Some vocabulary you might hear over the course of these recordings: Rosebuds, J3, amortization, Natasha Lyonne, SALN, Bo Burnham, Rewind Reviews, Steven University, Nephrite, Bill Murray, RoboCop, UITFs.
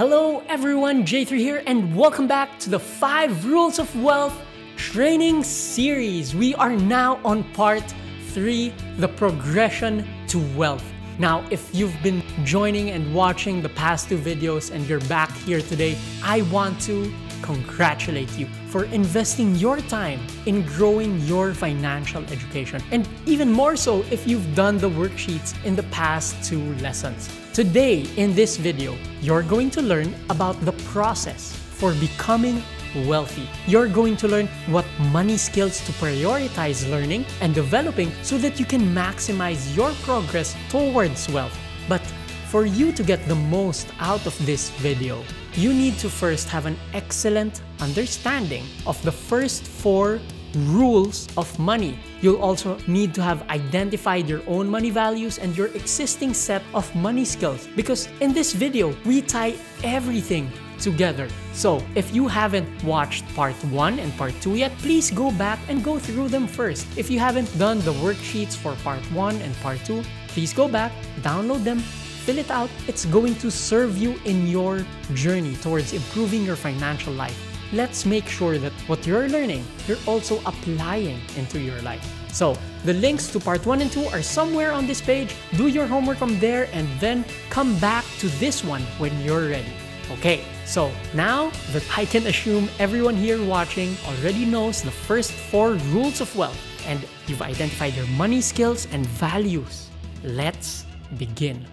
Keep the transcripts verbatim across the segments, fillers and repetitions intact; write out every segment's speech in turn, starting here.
Hello everyone, J three here, and welcome back to the five Rules of Wealth training series. We are now on part three, the progression to wealth. Now, if you've been joining and watching the past two videos and you're back here today, I want to congratulate you for investing your time in growing your financial education. And even more so if you've done the worksheets in the past two lessons. Today, in this video, you're going to learn about the process for becoming wealthy. You're going to learn what money skills to prioritize learning and developing so that you can maximize your progress towards wealth. But for you to get the most out of this video, you need to first have an excellent understanding of the first four rules of money. You'll also need to have identified your own money values and your existing set of money skills, because in this video, we tie everything together. So if you haven't watched part one and part two yet, please go back and go through them first. If you haven't done the worksheets for part one and part two, please go back, download them, fill it out. It's going to serve you in your journey towards improving your financial life. Let's make sure that what you're learning, you're also applying into your life. So the links to part one and two are somewhere on this page. Do your homework from there and then come back to this one when you're ready. Okay, so now that I can assume everyone here watching already knows the first four rules of wealth and you've identified your money skills and values, let's begin.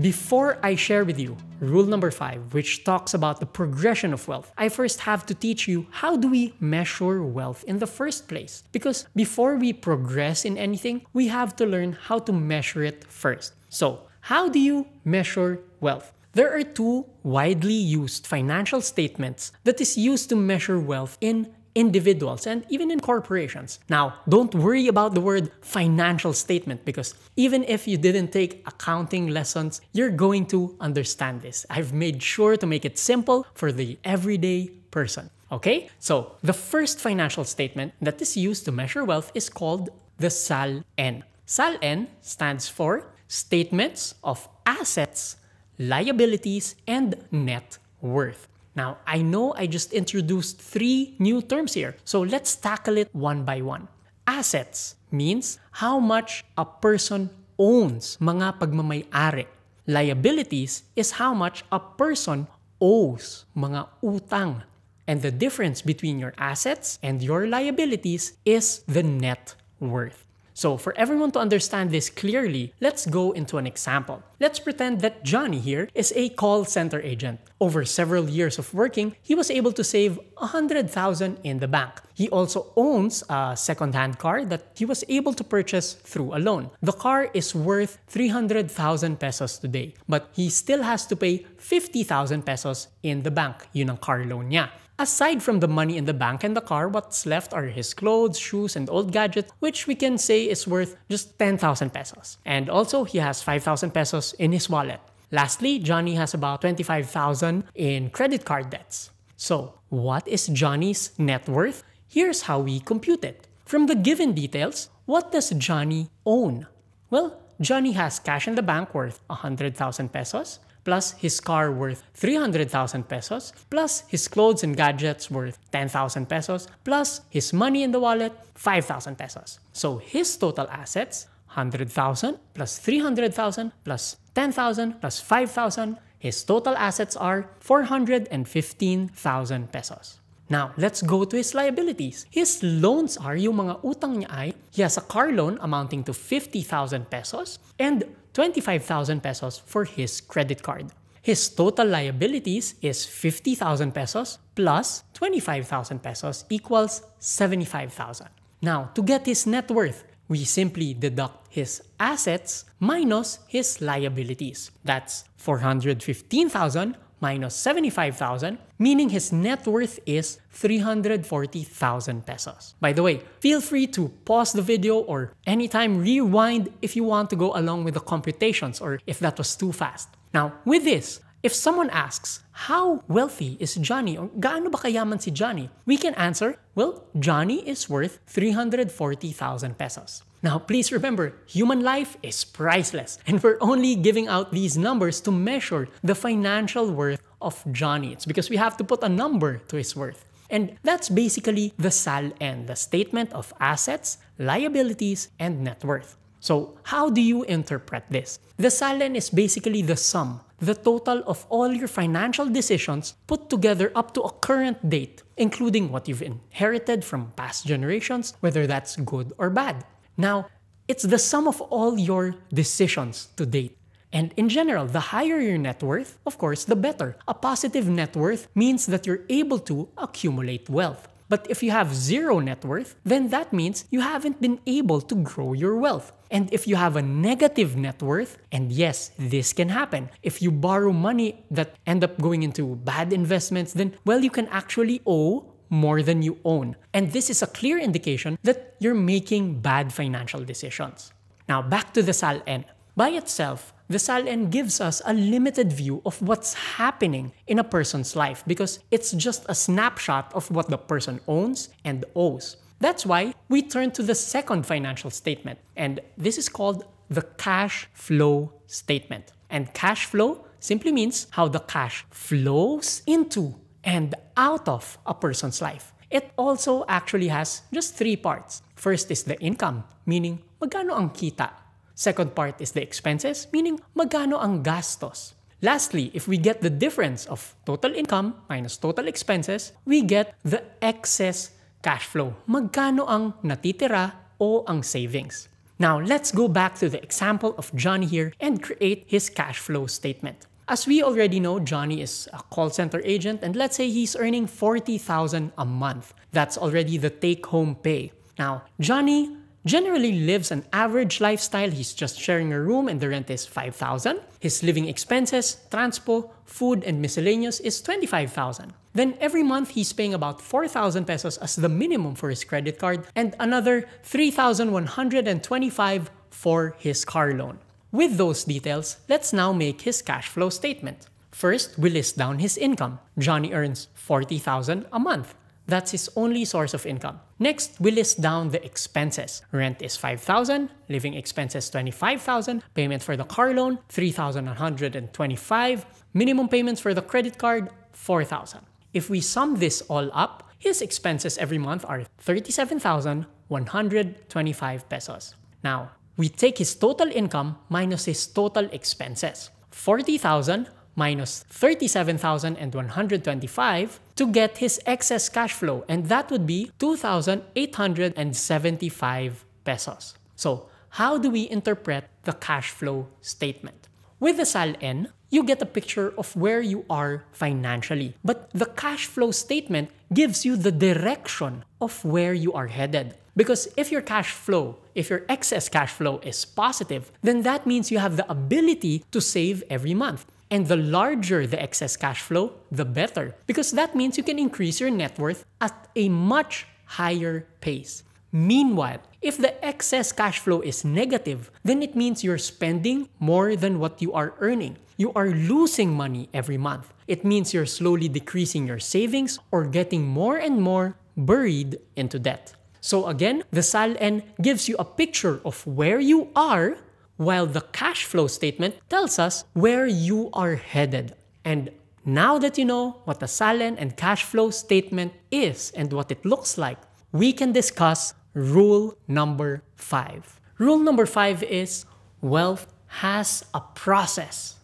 Before I share with you rule number five, which talks about the progression of wealth, I first have to teach you how do we measure wealth in the first place. Because before we progress in anything, we have to learn how to measure it first. So how do you measure wealth? There are two widely used financial statements that is used to measure wealth in individuals and even in corporations. Now, don't worry about the word financial statement, because even if you didn't take accounting lessons, you're going to understand this. I've made sure to make it simple for the everyday person. Okay? So the first financial statement that is used to measure wealth is called the S A L N. S A L N stands for Statements of Assets, Liabilities, and Net Worth. Now, I know I just introduced three new terms here, so let's tackle it one by one. Assets means how much a person owns, mga pagmamayari. Liabilities is how much a person owes, mga utang. And the difference between your assets and your liabilities is the net worth. So for everyone to understand this clearly, let's go into an example. Let's pretend that Johnny here is a call center agent. Over several years of working, he was able to save one hundred thousand dollars in the bank. He also owns a second-hand car that he was able to purchase through a loan. The car is worth three hundred thousand pesos today, but he still has to pay fifty thousand pesos in the bank. Yun ang car loan niya. Aside from the money in the bank and the car, what's left are his clothes, shoes, and old gadgets, which we can say is worth just ten thousand pesos. And also, he has five thousand pesos in his wallet. Lastly, Johnny has about twenty-five thousand in credit card debts. So, what is Johnny's net worth? Here's how we compute it. From the given details, what does Johnny own? Well, Johnny has cash in the bank worth one hundred thousand pesos, plus his car worth three hundred thousand pesos, plus his clothes and gadgets worth ten thousand pesos, plus his money in the wallet, five thousand pesos. So his total assets, one hundred thousand plus three hundred thousand plus ten thousand plus five thousand, his total assets are four hundred fifteen thousand pesos. Now, let's go to his liabilities. His loans are yung mga utang niya ay, he has a car loan amounting to fifty thousand pesos and twenty-five thousand pesos for his credit card. His total liabilities is fifty thousand pesos plus twenty-five thousand pesos equals seventy-five thousand. Now, to get his net worth, we simply deduct his assets minus his liabilities. That's four hundred fifteen thousand minus seventy-five thousand, meaning his net worth is three hundred forty thousand pesos. By the way, feel free to pause the video or anytime rewind if you want to go along with the computations or if that was too fast. Now, with this, if someone asks, how wealthy is Johnny? Or gaano ba kayaman si Johnny? We can answer, well, Johnny is worth three hundred forty thousand pesos. Now, please remember, human life is priceless, and we're only giving out these numbers to measure the financial worth of Johnny. It's because we have to put a number to his worth. And that's basically the S A L N, the statement of assets, liabilities, and net worth. So how do you interpret this? The S A L N is basically the sum, the total of all your financial decisions put together up to a current date, including what you've inherited from past generations, whether that's good or bad. Now, it's the sum of all your decisions to date. And in general, the higher your net worth, of course, the better. A positive net worth means that you're able to accumulate wealth. But if you have zero net worth, then that means you haven't been able to grow your wealth. And if you have a negative net worth, and yes, this can happen. If you borrow money that end up going into bad investments, then, well, you can actually owe more than you own. And this is a clear indication that you're making bad financial decisions. Now, back to the S A L N. By itself, the S A L N gives us a limited view of what's happening in a person's life because it's just a snapshot of what the person owns and owes. That's why we turn to the second financial statement, and this is called the cash flow statement. And cash flow simply means how the cash flows into and out of a person's life. It also actually has just three parts. First is the income, meaning magkano ang kita. Second part is the expenses, meaning magkano ang gastos. Lastly, if we get the difference of total income minus total expenses, we get the excess cash flow. Magkano ang natitira o ang savings. Now, let's go back to the example of Johnny here and create his cash flow statement. As we already know, Johnny is a call center agent, and let's say he's earning forty thousand dollars a month. That's already the take-home pay. Now, Johnny generally lives an average lifestyle. He's just sharing a room and the rent is five thousand. His living expenses, transpo, food, and miscellaneous is twenty-five thousand. Then every month he's paying about four thousand pesos as the minimum for his credit card and another three thousand one hundred twenty-five for his car loan. With those details, let's now make his cash flow statement. First, we list down his income. Johnny earns forty thousand a month. That's his only source of income. Next, we list down the expenses. Rent is five thousand, living expenses twenty-five thousand, payment for the car loan three thousand one hundred twenty-five, minimum payments for the credit card four thousand. If we sum this all up, his expenses every month are thirty-seven thousand one hundred twenty-five pesos. Now, we take his total income minus his total expenses, forty thousand minus thirty-seven thousand one hundred twenty-five to get his excess cash flow, and that would be two thousand eight hundred seventy-five pesos. So how do we interpret the cash flow statement? With the S A L N, you get a picture of where you are financially, but the cash flow statement gives you the direction of where you are headed. Because if your cash flow, if your excess cash flow is positive, then that means you have the ability to save every month. And the larger the excess cash flow, the better, because that means you can increase your net worth at a much higher pace. Meanwhile, if the excess cash flow is negative, then it means you're spending more than what you are earning. You are losing money every month. It means you're slowly decreasing your savings or getting more and more buried into debt. So again, the S A L N gives you a picture of where you are, while the cash flow statement tells us where you are headed. And now that you know what the S A L N and cash flow statement is and what it looks like, we can discuss rule number five. Rule number five is wealth has a process.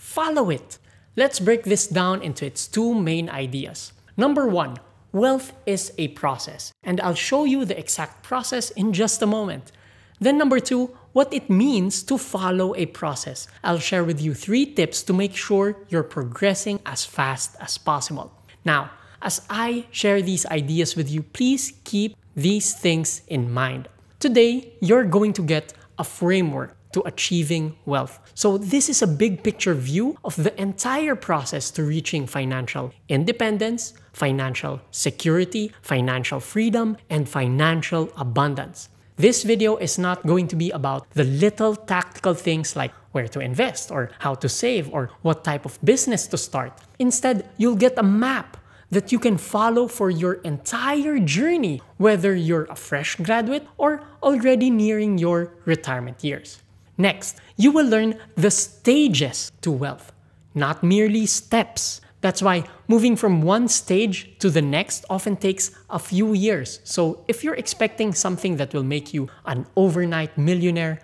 Follow it. Let's break this down into its two main ideas. Number one, wealth is a process, and I'll show you the exact process in just a moment. Then number two, what it means to follow a process. I'll share with you three tips to make sure you're progressing as fast as possible. Now, as I share these ideas with you, please keep these things in mind. Today, you're going to get a framework to achieving wealth. So this is a big picture view of the entire process to reaching financial independence, financial security, financial freedom, and financial abundance. This video is not going to be about the little tactical things like where to invest or how to save or what type of business to start. Instead, you'll get a map that you can follow for your entire journey, whether you're a fresh graduate or already nearing your retirement years. Next, you will learn the stages to wealth, not merely steps. That's why moving from one stage to the next often takes a few years. So if you're expecting something that will make you an overnight millionaire,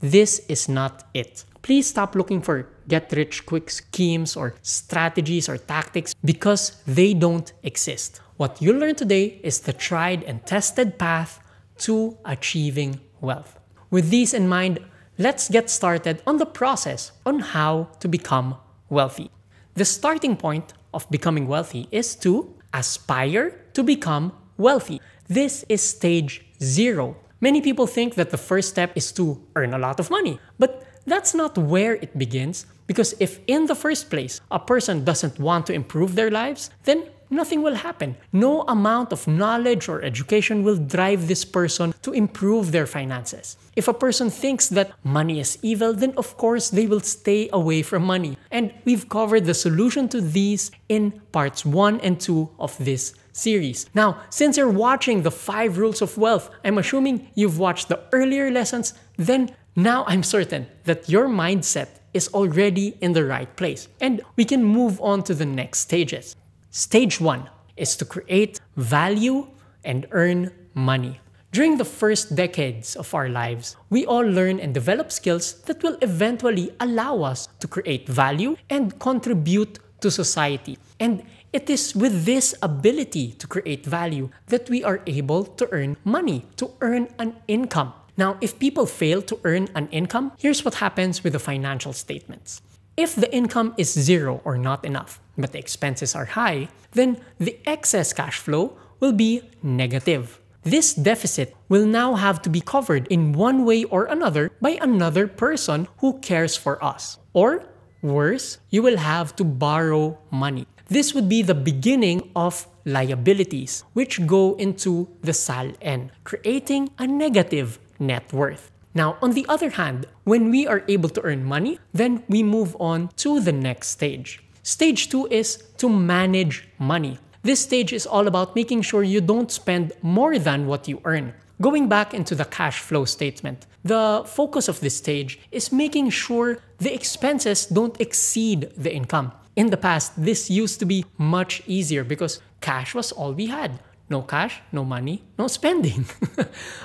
this is not it. Please stop looking for get-rich-quick schemes or strategies or tactics because they don't exist. What you'll learn today is the tried and tested path to achieving wealth. With these in mind, let's get started on the process on how to become wealthy. The starting point of becoming wealthy is to aspire to become wealthy. This is stage zero. Many people think that the first step is to earn a lot of money, but that's not where it begins, because if in the first place a person doesn't want to improve their lives, then nothing will happen. No amount of knowledge or education will drive this person to improve their finances. If a person thinks that money is evil, then of course they will stay away from money. And we've covered the solution to these in parts one and two of this series. Now, since you're watching the five rules of wealth, I'm assuming you've watched the earlier lessons, then now I'm certain that your mindset is already in the right place. And we can move on to the next stages. Stage one is to create value and earn money. During the first decades of our lives, we all learn and develop skills that will eventually allow us to create value and contribute to society. And it is with this ability to create value that we are able to earn money, to earn an income. Now, if people fail to earn an income, here's what happens with the financial statements. If the income is zero or not enough, but the expenses are high, then the excess cash flow will be negative. This deficit will now have to be covered in one way or another by another person who cares for us. Or worse, you will have to borrow money. This would be the beginning of liabilities, which go into the S A L N, creating a negative net worth. Now, on the other hand, when we are able to earn money, then we move on to the next stage. Stage two is to manage money. This stage is all about making sure you don't spend more than what you earn. Going back into the cash flow statement, the focus of this stage is making sure the expenses don't exceed the income. In the past, this used to be much easier because cash was all we had. No cash, no money, no spending.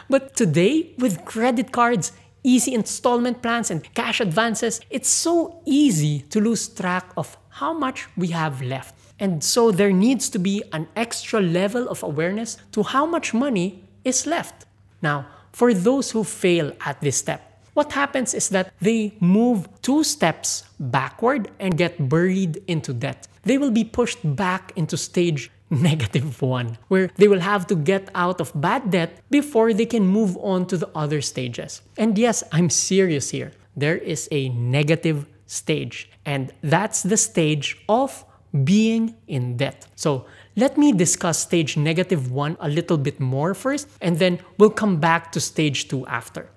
But today, with credit cards, easy installment plans, and cash advances, it's so easy to lose track of how much we have left. And so there needs to be an extra level of awareness to how much money is left. Now, for those who fail at this step, what happens is that they move two steps backward and get buried into debt. They will be pushed back into stage negative one, where they will have to get out of bad debt before they can move on to the other stages. And yes, I'm serious here. There is a negative stage, and that's the stage of being in debt. So let me discuss stage negative one a little bit more first, and then we'll come back to stage two after.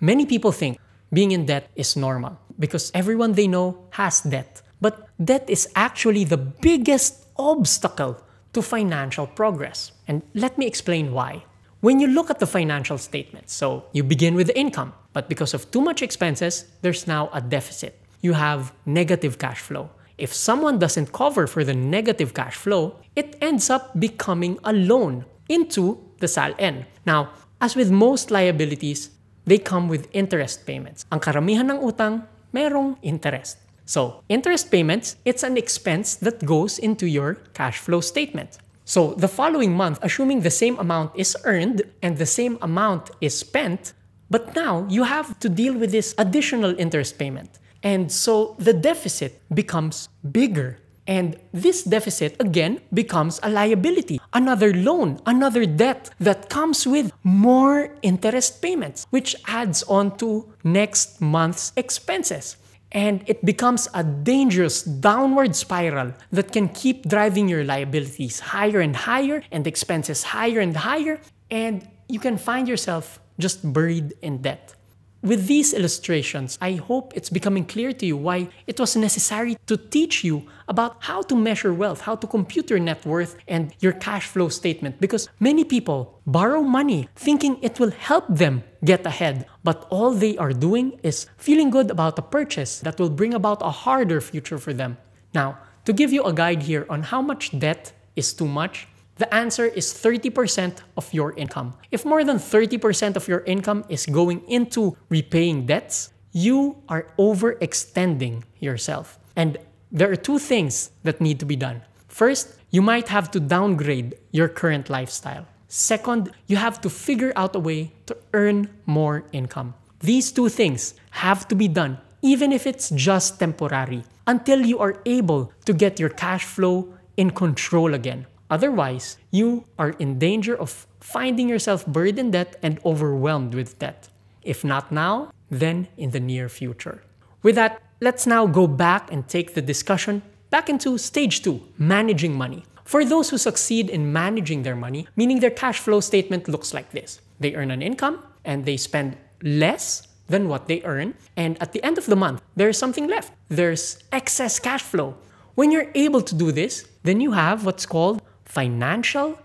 Many people think being in debt is normal because everyone they know has debt, but debt is actually the biggest obstacle to financial progress. And let me explain why. When you look at the financial statements, so you begin with the income, but because of too much expenses, there's now a deficit. You have negative cash flow. If someone doesn't cover for the negative cash flow, it ends up becoming a loan into the S A L N. Now, as with most liabilities, they come with interest payments. Ang karamihan ng utang, merong interest. So, interest payments, it's an expense that goes into your cash flow statement. So, the following month, assuming the same amount is earned and the same amount is spent, but now you have to deal with this additional interest payment. And so, the deficit becomes bigger. And this deficit, again, becomes a liability, another loan, another debt that comes with more interest payments, which adds on to next month's expenses. And it becomes a dangerous downward spiral that can keep driving your liabilities higher and higher and expenses higher and higher, and you can find yourself just buried in debt. With these illustrations, I hope it's becoming clear to you why it was necessary to teach you about how to measure wealth, how to compute your net worth and your cash flow statement, because many people borrow money thinking it will help them get ahead, but all they are doing is feeling good about a purchase that will bring about a harder future for them. Now, to give you a guide here on how much debt is too much, the answer is thirty percent of your income. If more than thirty percent of your income is going into repaying debts, you are overextending yourself. And there are two things that need to be done. First, you might have to downgrade your current lifestyle. Second, you have to figure out a way to earn more income. These two things have to be done, even if it's just temporary, until you are able to get your cash flow in control again. Otherwise, you are in danger of finding yourself buried in debt and overwhelmed with debt. If not now, then in the near future. With that, let's now go back and take the discussion back into stage two, managing money. For those who succeed in managing their money, meaning their cash flow statement looks like this. They earn an income and they spend less than what they earn. And at the end of the month, there's something left. There's excess cash flow. When you're able to do this, then you have what's called financial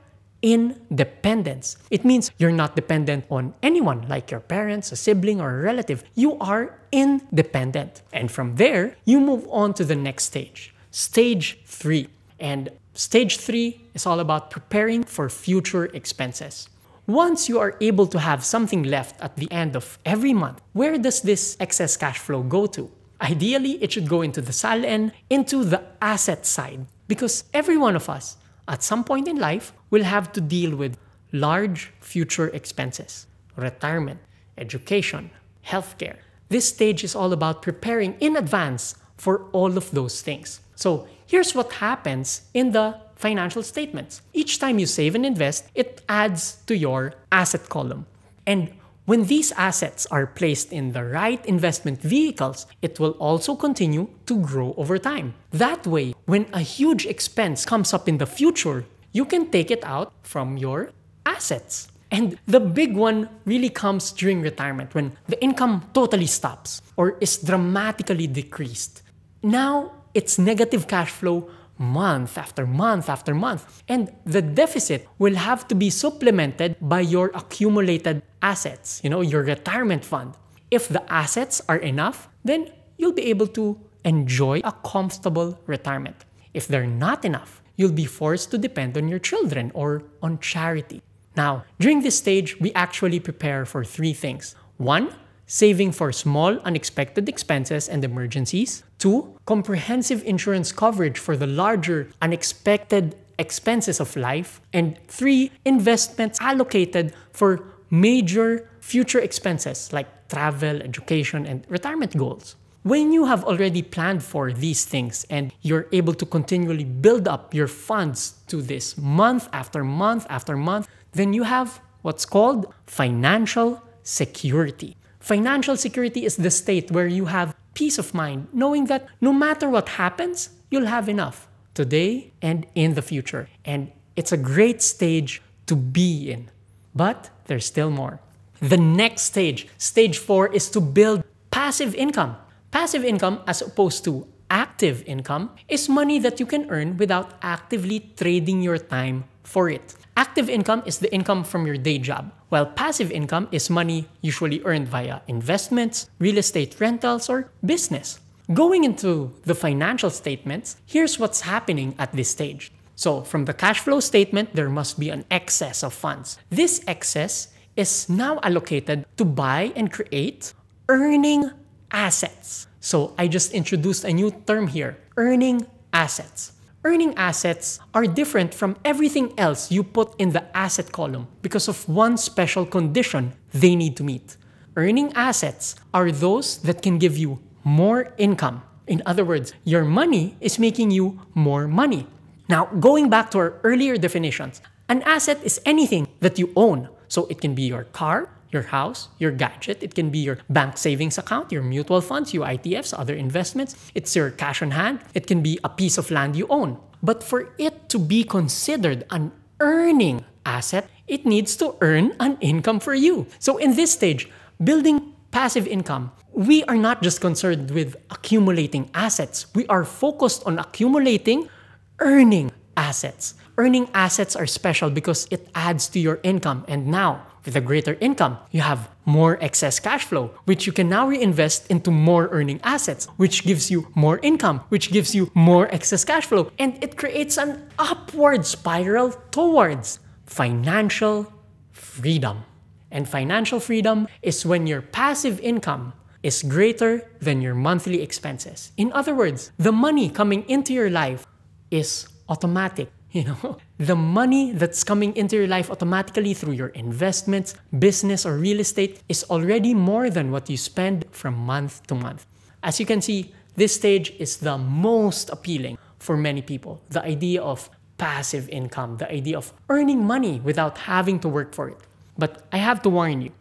independence. It means you're not dependent on anyone, like your parents, a sibling, or a relative. You are independent. And from there, you move on to the next stage, stage three. And stage three is all about preparing for future expenses. Once you are able to have something left at the end of every month, where does this excess cash flow go to? Ideally, it should go into the S A L N, into the asset side, because every one of us, at some point in life, we'll have to deal with large future expenses, retirement, education, healthcare. This stage is all about preparing in advance for all of those things. So here's what happens in the financial statements. Each time you save and invest, it adds to your asset column. And when these assets are placed in the right investment vehicles, it will also continue to grow over time. That way, when a huge expense comes up in the future, you can take it out from your assets. And the big one really comes during retirement, when the income totally stops or is dramatically decreased. Now, it's negative cash flow month after month after month. And the deficit will have to be supplemented by your accumulated assets, you know, your retirement fund. If the assets are enough, then you'll be able to enjoy a comfortable retirement. If they're not enough, you'll be forced to depend on your children or on charity. Now, during this stage, we actually prepare for three things. One, saving for small unexpected expenses and emergencies. Two, comprehensive insurance coverage for the larger unexpected expenses of life. And three, investments allocated for major future expenses like travel, education, and retirement goals. When you have already planned for these things and you're able to continually build up your funds to this month after month after month, then you have what's called financial security. Financial security is the state where you have peace of mind, knowing that no matter what happens, you'll have enough today and in the future. And it's a great stage to be in. But there's still more. The next stage, stage four, is to build passive income. Passive income, as opposed to active income, is money that you can earn without actively trading your time for it. Active income is the income from your day job, while passive income is money usually earned via investments, real estate rentals, or business. Going into the financial statements, here's what's happening at this stage. So from the cash flow statement, there must be an excess of funds. This excess is now allocated to buy and create earning assets. So I just introduced a new term here, earning assets. Earning assets are different from everything else you put in the asset column because of one special condition they need to meet. Earning assets are those that can give you more income. In other words, your money is making you more money. Now, going back to our earlier definitions, an asset is anything that you own. So it can be your car, your house, your gadget, it can be your bank savings account, your mutual funds, U I T Fs, other investments, it's your cash on hand, it can be a piece of land you own. But for it to be considered an earning asset, it needs to earn an income for you. So in this stage, building passive income, we are not just concerned with accumulating assets. We are focused on accumulating, earning assets. Earning assets are special because it adds to your income. And now, with a greater income, you have more excess cash flow, which you can now reinvest into more earning assets, which gives you more income, which gives you more excess cash flow. And it creates an upward spiral towards financial freedom. And financial freedom is when your passive income is greater than your monthly expenses. In other words, the money coming into your life is automatic. You know, the money that's coming into your life automatically through your investments, business, or real estate is already more than what you spend from month to month. As you can see, this stage is the most appealing for many people. The idea of passive income, the idea of earning money without having to work for it. But I have to warn you,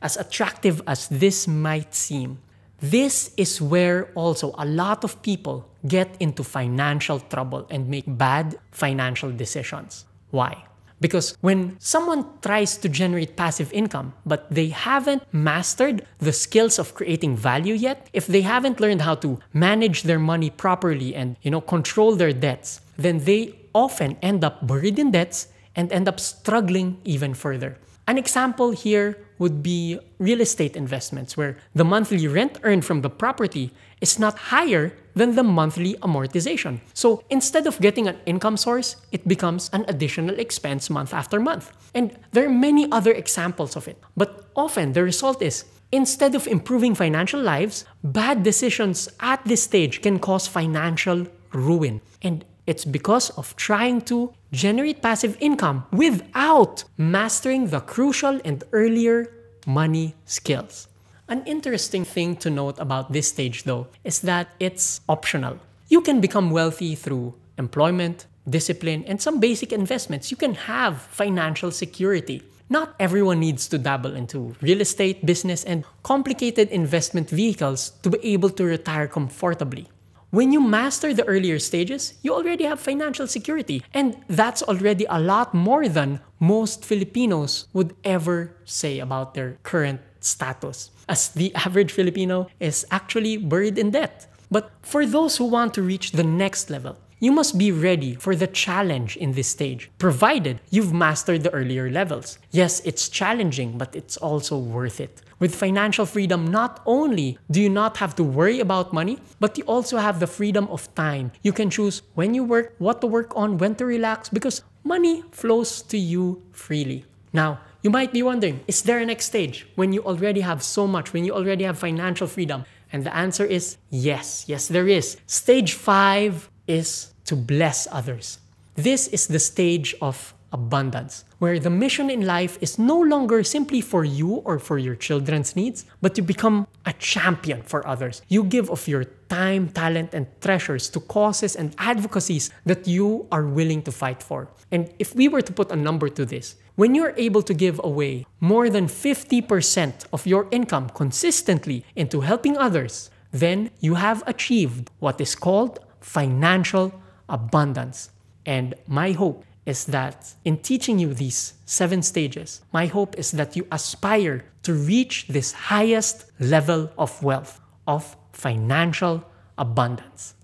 as attractive as this might seem, this is where also a lot of people get into financial trouble and make bad financial decisions. Why? Because when someone tries to generate passive income, but they haven't mastered the skills of creating value yet, if they haven't learned how to manage their money properly and, you know, control their debts, then they often end up buried in debts and end up struggling even further. An example here would be real estate investments, where the monthly rent earned from the property is not higher than the monthly amortization. So instead of getting an income source, it becomes an additional expense month after month. And there are many other examples of it. But often the result is, instead of improving financial lives, bad decisions at this stage can cause financial ruin. And it's because of trying to generate passive income without mastering the crucial and earlier money skills. An interesting thing to note about this stage, though, is that it's optional. You can become wealthy through employment, discipline, and some basic investments. You can have financial security. Not everyone needs to dabble into real estate, business, and complicated investment vehicles to be able to retire comfortably. When you master the earlier stages, you already have financial security. And that's already a lot more than most Filipinos would ever say about their current status, as the average Filipino is actually buried in debt. But for those who want to reach the next level, you must be ready for the challenge in this stage, provided you've mastered the earlier levels. Yes, it's challenging, but it's also worth it. With financial freedom, not only do you not have to worry about money, but you also have the freedom of time. You can choose when you work, what to work on, when to relax, because money flows to you freely. Now, you might be wondering, is there a next stage when you already have so much, when you already have financial freedom? And the answer is yes, yes there is. Stage five is to bless others. This is the stage of abundance, where the mission in life is no longer simply for you or for your children's needs, but you become a champion for others. You give of your time, talent, and treasures to causes and advocacies that you are willing to fight for. And if we were to put a number to this, when you're able to give away more than fifty percent of your income consistently into helping others, then you have achieved what is called financial abundance. And my hope is that in teaching you these seven stages, my hope is that you aspire to reach this highest level of wealth, of financial abundance.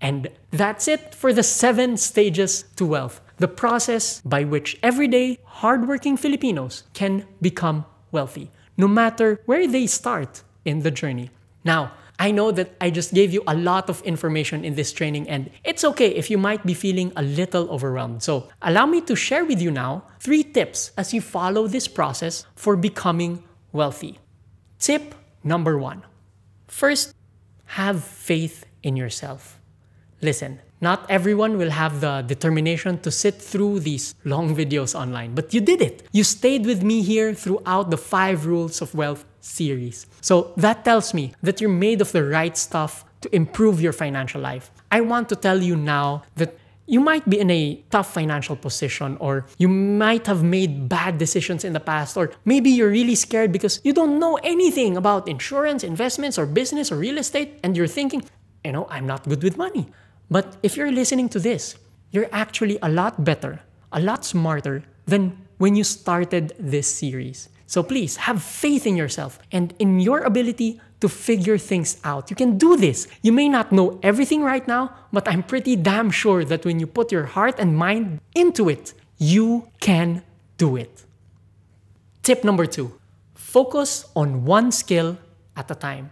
And that's it for the seven stages to wealth, the process by which everyday hardworking Filipinos can become wealthy, no matter where they start in the journey. Now, I know that I just gave you a lot of information in this training, and it's okay if you might be feeling a little overwhelmed. So allow me to share with you now three tips as you follow this process for becoming wealthy. Tip number one. First, have faith in yourself. Listen, not everyone will have the determination to sit through these long videos online, but you did it. You stayed with me here throughout the five rules of wealth series. So that tells me that you're made of the right stuff to improve your financial life. I want to tell you now that you might be in a tough financial position, or you might have made bad decisions in the past, or maybe you're really scared because you don't know anything about insurance, investments, or business, or real estate, and you're thinking, you know, I'm not good with money. But if you're listening to this, you're actually a lot better, a lot smarter than when you started this series. So please have faith in yourself and in your ability to figure things out. You can do this. You may not know everything right now, but I'm pretty damn sure that when you put your heart and mind into it, you can do it. Tip number two, focus on one skill at a time.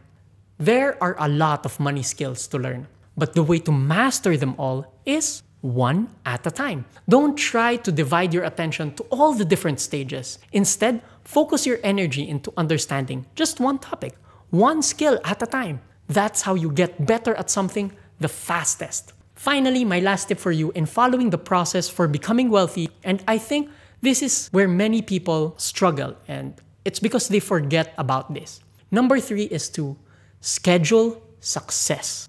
There are a lot of money skills to learn, but the way to master them all is one at a time. Don't try to divide your attention to all the different stages. Instead, focus your energy into understanding just one topic, one skill at a time. That's how you get better at something the fastest. Finally, my last tip for you in following the process for becoming wealthy, and I think this is where many people struggle, and it's because they forget about this. Number three is to schedule success.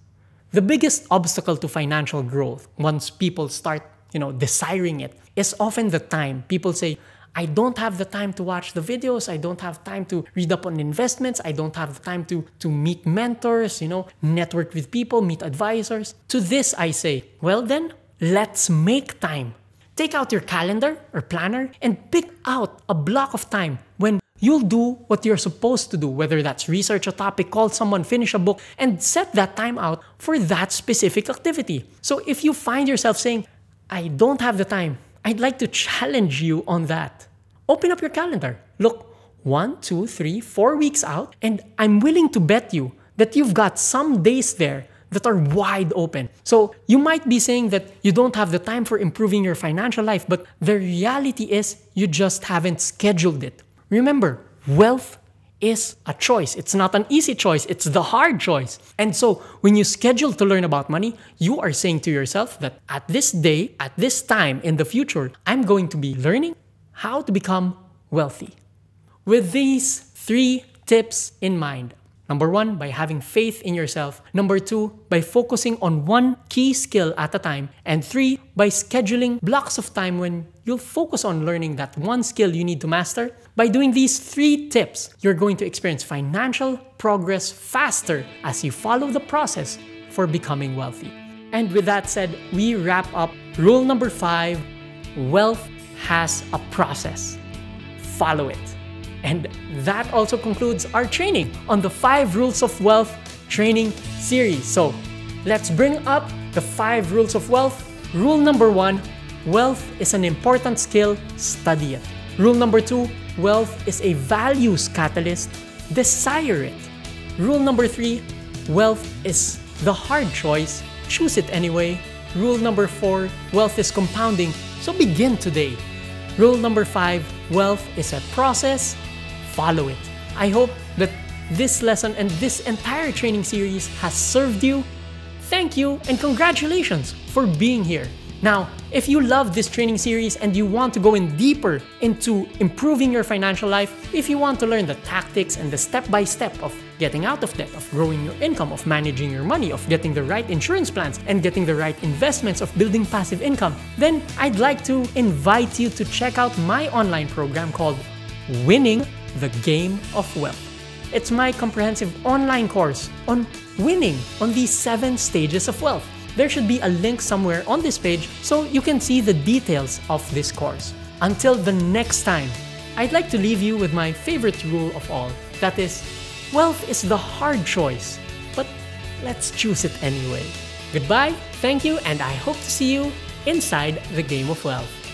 The biggest obstacle to financial growth, once people start, you know, desiring it, is often the time. People say, I don't have the time to watch the videos, I don't have time to read up on investments, I don't have the time to, to meet mentors, you know, network with people, meet advisors. To this I say, well then, let's make time. Take out your calendar or planner and pick out a block of time when you'll do what you're supposed to do, whether that's research a topic, call someone, finish a book, and set that time out for that specific activity. So if you find yourself saying, I don't have the time, I'd like to challenge you on that. Open up your calendar. Look, one, two, three, four weeks out, and I'm willing to bet you that you've got some days there that are wide open. So you might be saying that you don't have the time for improving your financial life, but the reality is you just haven't scheduled it. Remember, wealth is a choice. It's not an easy choice. It's the hard choice. And so when you schedule to learn about money, you are saying to yourself that at this day, at this time in the future, I'm going to be learning how to become wealthy. With these three tips in mind, number one, by having faith in yourself. Number two, by focusing on one key skill at a time. And three, by scheduling blocks of time when you'll focus on learning that one skill you need to master. By doing these three tips, you're going to experience financial progress faster as you follow the process for becoming wealthy. And with that said, we wrap up rule number five, wealth has a process. Follow it. And that also concludes our training on the five Rules of Wealth training series. So let's bring up the five Rules of Wealth. Rule number one, wealth is an important skill, study it. Rule number two, wealth is a values catalyst, desire it. Rule number three, wealth is the hard choice, choose it anyway. Rule number four, wealth is compounding, so begin today. Rule number five, wealth is a process, follow it. I hope that this lesson and this entire training series has served you. Thank you and congratulations for being here. Now, if you love this training series and you want to go in deeper into improving your financial life, if you want to learn the tactics and the step-by-step of getting out of debt, of growing your income, of managing your money, of getting the right insurance plans and getting the right investments, of building passive income, then I'd like to invite you to check out my online program called Winning the Game of Wealth. It's my comprehensive online course on winning on these seven stages of wealth. There should be a link somewhere on this page so you can see the details of this course. Until the next time, I'd like to leave you with my favorite rule of all. That is, wealth is the hard choice, but let's choose it anyway. Goodbye, thank you, and I hope to see you inside the Game of Wealth.